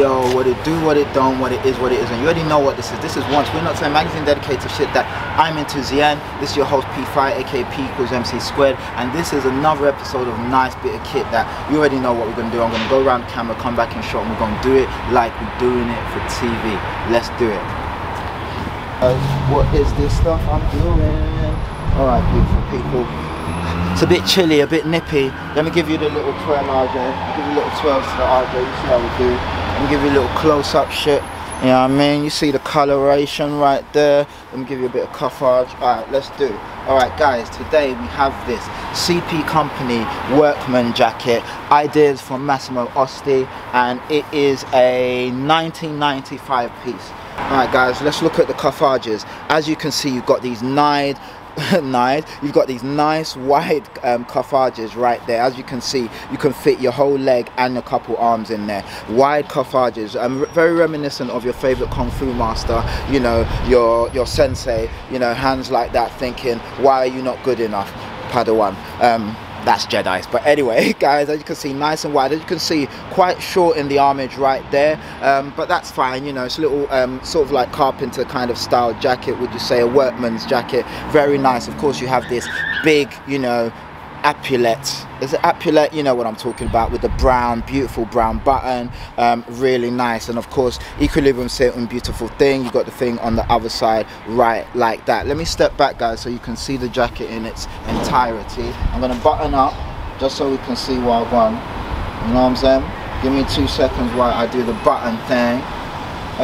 yo, what it do, what it don't, what it is, what it isn't. You already know what this is. This is Once. We're not saying magazine dedicated to shit that I'm into. Zian, this is your host P5, aka P equals MC squared, and this is another episode of nice bit of kit that you already know what we're gonna do. I'm gonna go around the camera, come back in shot, and we're gonna do it like we're doing it for TV. Let's do it. What is this stuff I'm doing? All right, beautiful people. It's a bit chilly, a bit nippy. Let me give you the little twirl, RJ. Give you little twirls to the RJ. You see how we do. Let me give you a little close-up shit. You know what I mean? You see the coloration right there. Let me give you a bit of coverage. Alright, let's do. Alright guys, today we have this CP Company Workman jacket. Ideas from Massimo Osti, and it is a 1995 piece. Alright guys, let's look at the coverages. As you can see, you've got these nice wide cuffages right there. As you can see, you can fit your whole leg and a couple arms in there. Wide cuffages, very reminiscent of your favorite kung fu master, you know, your sensei, you know, hands like that, thinking, why are you not good enough, Padawan? That's Jedi's. But anyway guys, as you can see, nice and wide. As you can see, quite short in the armage right there, but that's fine. You know, it's a little sort of like carpenter kind of style jacket, would you say, a workman's jacket. Very nice. Of course you have this big, you know, epaulette. It's an epaulette, you know what I'm talking about, with the brown, beautiful brown button. Really nice. And of course, equilibrium set and beautiful thing. You've got the thing on the other side right like that. Let me step back guys so you can see the jacket in its entirety. I'm going to button up just so we can see what I've won. You know what I'm saying? Give me 2 seconds while I do the button thing.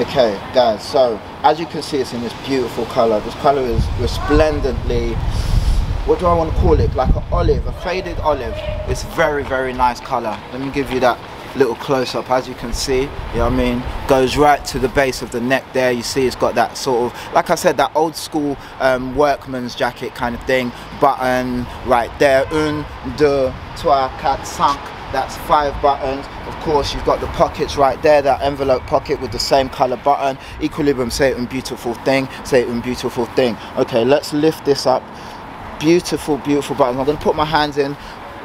Okay guys, so as you can see, it's in this beautiful color. This color is resplendently, what do I want to call it, like an olive, a faded olive. It's very nice color. Let me give you that little close-up. As you can see, you know what I mean, goes right to the base of the neck there. You see it's got that sort of, like I said, that old school workman's jacket kind of thing. Button right there, 1, 2, 3, 4, 5, that's 5 buttons. Of course, you've got the pockets right there, that envelope pocket with the same color button. Equilibrium, say it in beautiful thing, say it in beautiful thing. Okay, let's lift this up. Beautiful buttons. I'm going to put my hands in.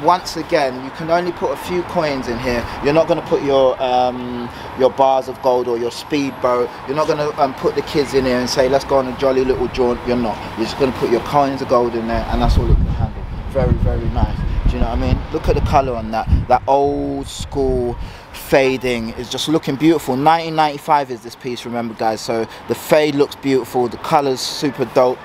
Once again, you can only put a few coins in here. You're not going to put your bars of gold or your speedboat. You're not going to put the kids in here and say, let's go on a jolly little jaunt. You're not. You're just going to put your coins of gold in there, and that's all it can handle. Very nice. Do you know what I mean? Look at the color on that. That old school fading is just looking beautiful. 1995 is this piece, remember guys. So the fade looks beautiful. The color's super dope.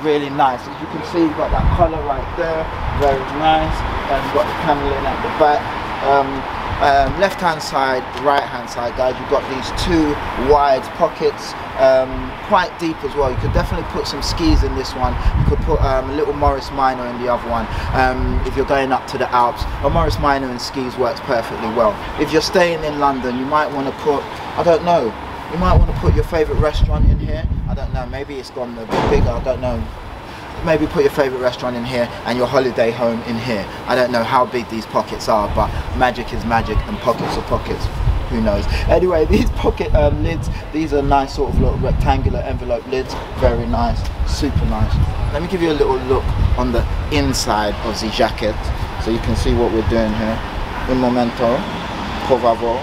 Really nice. As you can see, you've got that collar right there, very nice, and you've got the cannelin at the back. Left hand side, right hand side guys, you've got these 2 wide pockets, quite deep as well. You could definitely put some skis in this one. You could put a little Morris Minor in the other one, if you're going up to the Alps. A Morris Minor and skis works perfectly well. If you're staying in London, you might want to put, I don't know, you might want to put your favourite restaurant in here. I don't know, maybe it's gone a bit bigger, I don't know. Maybe put your favourite restaurant in here and your holiday home in here. I don't know how big these pockets are, but magic is magic and pockets are pockets. Who knows? Anyway, these pocket lids, these are nice sort of little rectangular envelope lids. Very nice, super nice. Let me give you a little look on the inside of the jacket so you can see what we're doing here. Un momento, por favor.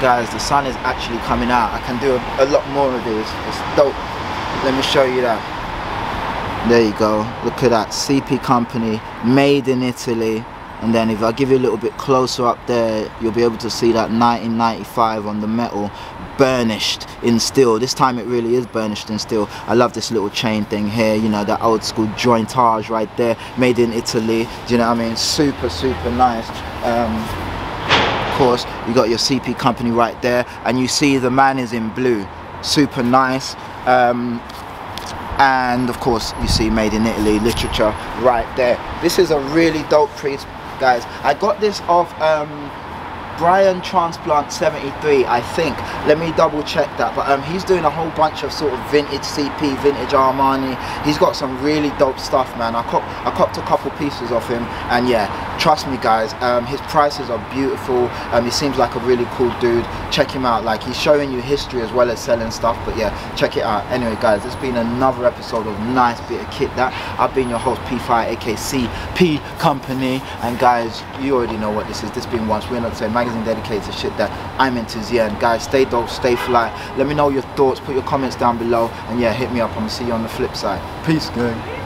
Guys, the sun is actually coming out. I can do a lot more of these. It's dope. Let me show you that. There you go. Look at that. CP Company, made in Italy. And then if I give you a little bit closer up there, you'll be able to see that 1995 on the metal, burnished in steel. This time it really is burnished in steel. I love this little chain thing here, you know, that old school jointage right there, made in Italy. Do you know what I mean? Super nice. Course, you got your CP Company right there, and you see the man is in blue. Super nice. And of course you see made in Italy literature right there. This is a really dope piece guys. I got this off Brian Transplant 73, I think. Let me double check that, but he's doing a whole bunch of sort of vintage CP, vintage Armani. He's got some really dope stuff, man. I copped a couple pieces off him, and yeah, trust me guys, his prices are beautiful. He seems like a really cool dude. Check him out. Like, he's showing you history as well as selling stuff, but yeah, check it out. Anyway guys, it's been another episode of Nice Bit of Kit That. I've been your host P5 aka CP Company, and guys, you already know what this is. This being Once We're Not the Same magazine dedicated to shit that I'm into. Yeah, and guys, stay dope, stay fly. Let me know your thoughts, put your comments down below, and yeah, hit me up. I'm gonna see you on the flip side. Peace gang.